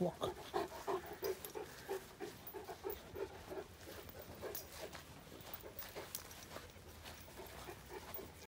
clock.